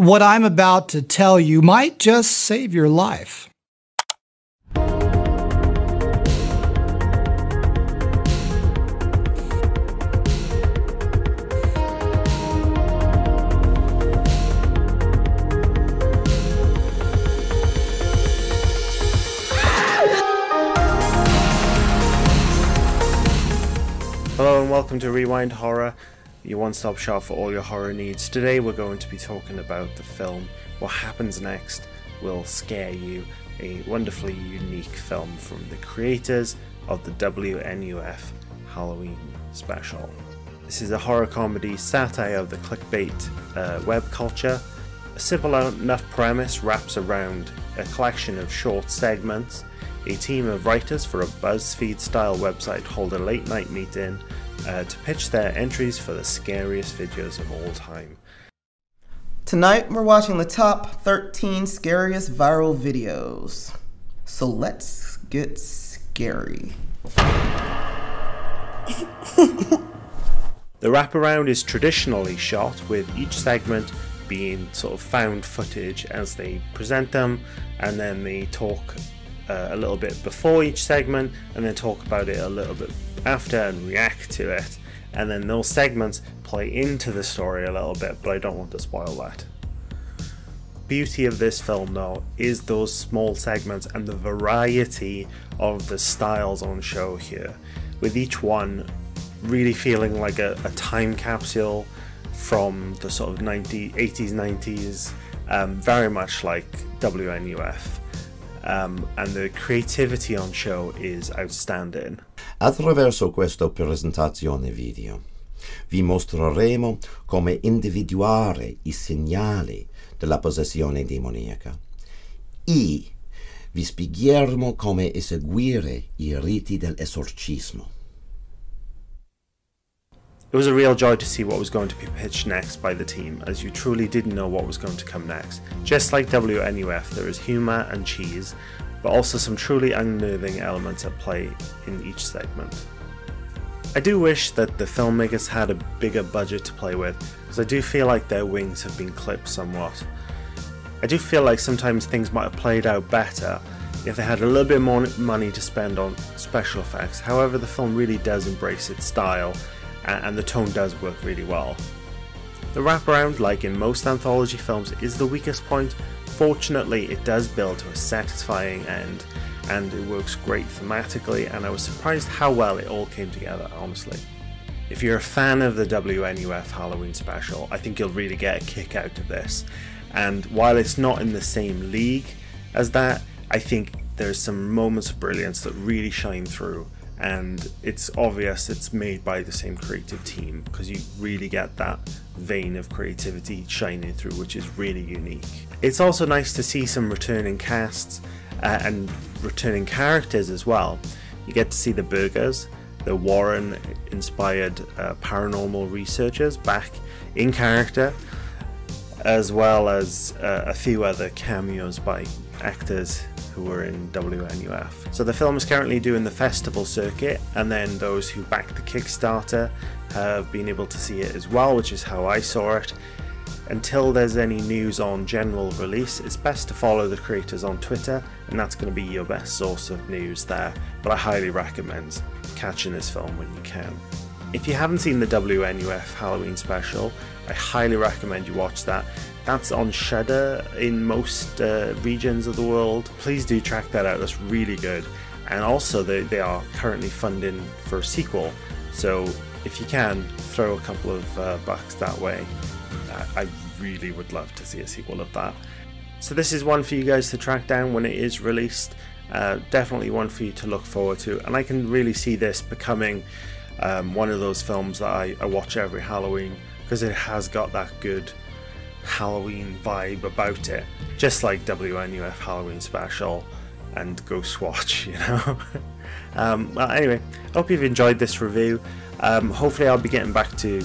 What I'm about to tell you might just save your life. Hello and welcome to Rewind Horror, your one-stop shop for all your horror needs. Today we're going to be talking about the film What Happens Next Will Scare You, a wonderfully unique film from the creators of the WNUF Halloween Special. This is a horror comedy satire of the clickbait web culture. A simple enough premise wraps around a collection of short segments. A team of writers for a BuzzFeed-style website hold a late-night meeting to pitch their entries for the scariest videos of all time. Tonight, we're watching the top 13 scariest viral videos. So let's get scary. The wraparound is traditionally shot, with each segment being sort of found footage as they present them, and then they talk a little bit before each segment and then talk about it a little bit after and react to it, and then those segments play into the story a little bit, but I don't want to spoil that. Beauty of this film though is those small segments and the variety of the styles on show here, with each one really feeling like a time capsule from the sort of 80s, 90s, very much like WNUF. And the creativity on show is outstanding. Attraverso questa presentazione video vi mostreremo come individuare I segnali della possessione demoniaca e vi spiegheremo come eseguire I riti dell'esorcismo. It was a real joy to see what was going to be pitched next by the team, as you truly didn't know what was going to come next. Just like WNUF, there is humour and cheese, but also some truly unnerving elements at play in each segment. I do wish that the filmmakers had a bigger budget to play with, because I do feel like their wings have been clipped somewhat. I do feel like sometimes things might have played out better if they had a little bit more money to spend on special effects. However, the film really does embrace its style, and the tone does work really well. The wraparound, like in most anthology films, is the weakest point. Fortunately, it does build to a satisfying end, and it works great thematically, and I was surprised how well it all came together, honestly. If you're a fan of the WNUF Halloween Special, I think you'll really get a kick out of this, and while it's not in the same league as that, I think there's some moments of brilliance that really shine through. And it's obvious it's made by the same creative team, because you really get that vein of creativity shining through, which is really unique. It's also nice to see some returning casts and returning characters as well. You get to see the Burgers, the Warren-inspired paranormal researchers, back in character, as well as a few other cameos by actors who were in WNUF. So the film is currently doing the festival circuit, and then those who backed the Kickstarter have been able to see it as well, which is how I saw it. Until there's any news on general release, it's best to follow the creators on Twitter, and that's going to be your best source of news there, but I highly recommend catching this film when you can. If you haven't seen the WNUF Halloween Special, I highly recommend you watch that. That's on Shudder in most regions of the world. Please do check that out, that's really good. And also they are currently funding for a sequel, so if you can, throw a couple of bucks that way. I really would love to see a sequel of that. So this is one for you guys to track down when it is released. Definitely one for you to look forward to, and I can really see this becoming one of those films that I watch every Halloween, because it has got that good Halloween vibe about it, just like WNUF Halloween Special and Ghostwatch, you know. Well, anyway, I hope you've enjoyed this review. Hopefully I'll be getting back to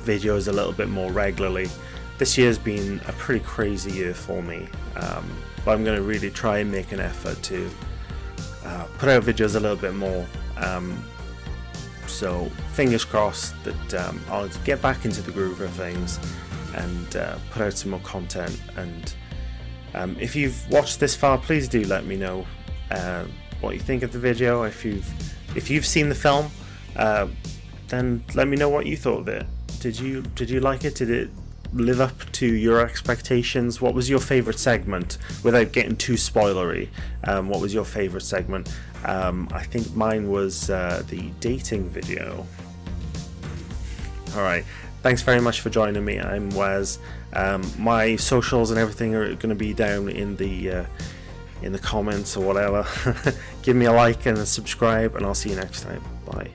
videos a little bit more regularly. This year's been a pretty crazy year for me, but I'm going to really try and make an effort to put out videos a little bit more. So fingers crossed that I'll get back into the groove of things. and put out some more content. And if you've watched this far, please do let me know what you think of the video. If you've seen the film, then let me know what you thought of it. Did you like it? Did it live up to your expectations? What was your favorite segment? Without getting too spoilery, what was your favorite segment? I think mine was the dating video. Alright, thanks very much for joining me. I'm Wes. My socials and everything are going to be down in the comments or whatever. Give me a like and a subscribe, and I'll see you next time. Bye.